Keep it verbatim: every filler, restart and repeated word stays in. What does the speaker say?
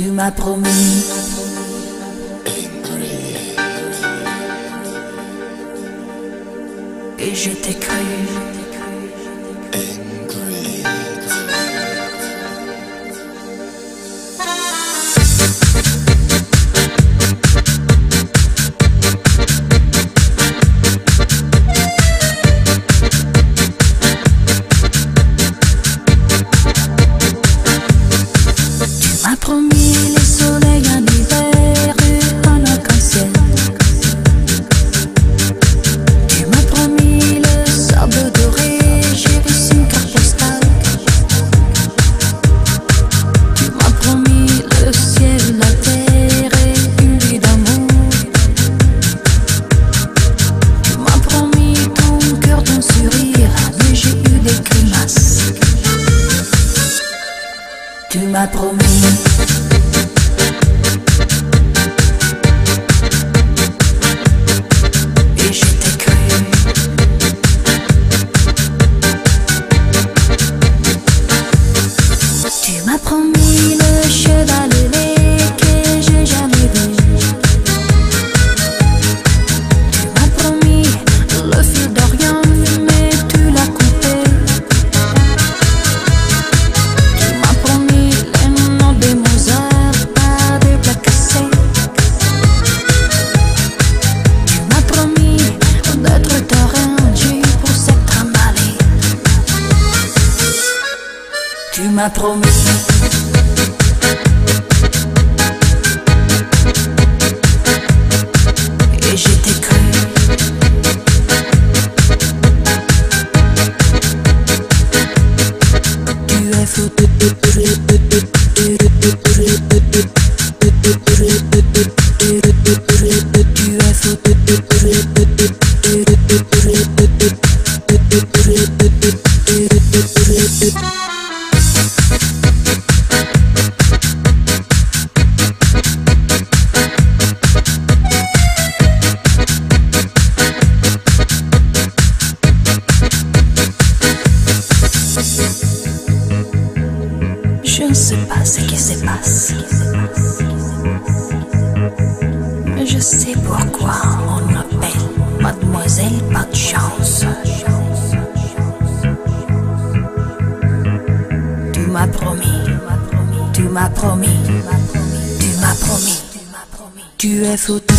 Tu m'as promis et je t'ai cru. Tu m'as promis et je t'ai cru. Tu m'as promis le cheval ailé que j'ai jamais vu. Tu m'as promis le fil d'Orient mais tu l'as coupé. Tu m'as promis et je t'ai cru. Tu es foutu. Tu es foutu. Je ne sais pas ce qui se passe, mais je sais pourquoi on m'appelle Mademoiselle Pas de Chance. Tu m'as promis, tu m'as promis, tu m'as promis, tu es foutu.